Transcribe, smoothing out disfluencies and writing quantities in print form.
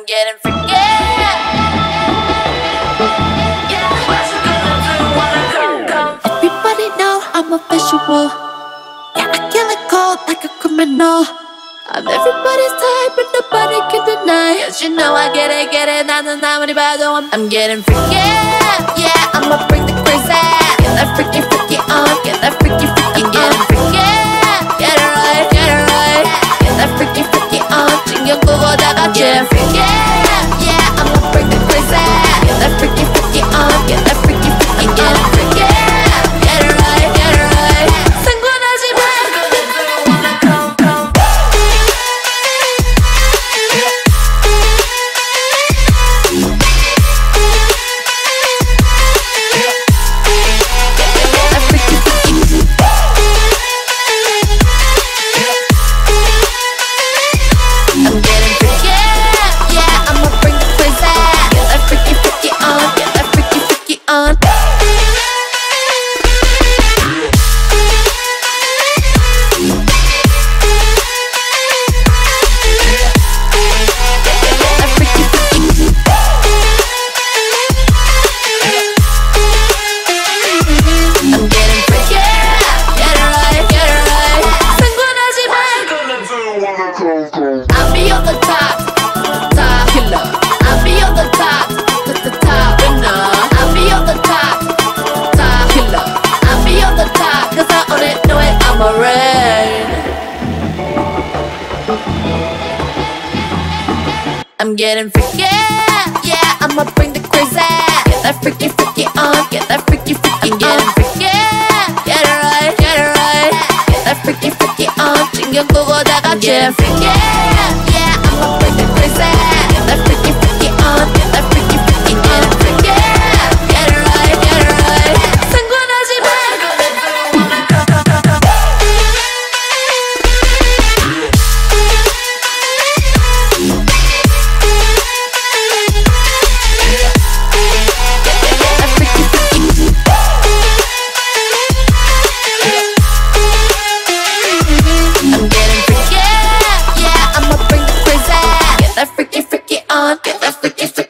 forget and forget. Yeah, what you gonna do when I come? Everybody know I'm a visual. Yeah, I kill it cold like a criminal. I'm everybody's type but nobody can deny. Cause you know I get it, not anybody. I'm getting freaky, yeah, I'ma break the crazy. Get that freaky, freaky on, get that freaky, freaky on. I'm getting freaky, get it right, get it right. Get that freaky, freaky on, 진격 구워다가 get freaky, yeah, I'ma break the crazy. Get that freaky, freaky on, get that freaky, freaky on. I'm getting freaky, get it right, get it right. 상관하지 마. I'm getting freaky, yeah, I'ma bring the crazy. Get that freaky, freaky on, get that freaky, freaky on. I'm getting freaky, get it right, get it right. Get that freaky, freaky on, 진격 구워다가 get freaky, yeah, I'ma bring the crazy. Get that freaky, freaky on, get that freaky, freaky on. I'm freaky, get it right, get it right. 상관하지 마. Get that freaky, freaky on, get that freaky, freaky.